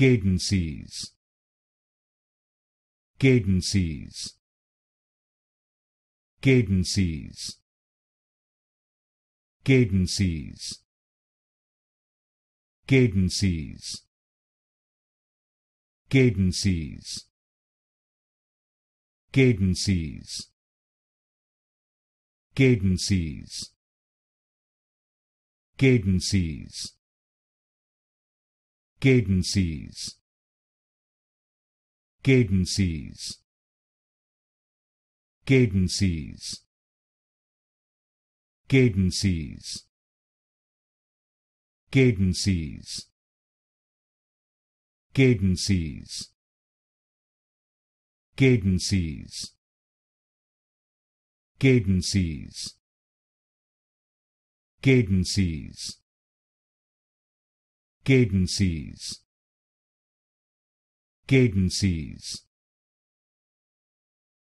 Cadencies. Cadencies. Cadencies. Cadencies. Cadencies. Cadencies. Cadencies. Cadencies. Cadencies. Cadencies. Cadencies. Cadencies. Cadencies. Cadencies. Cadencies. Cadencies. Cadencies. Cadencies. Cadencies. Cadencies.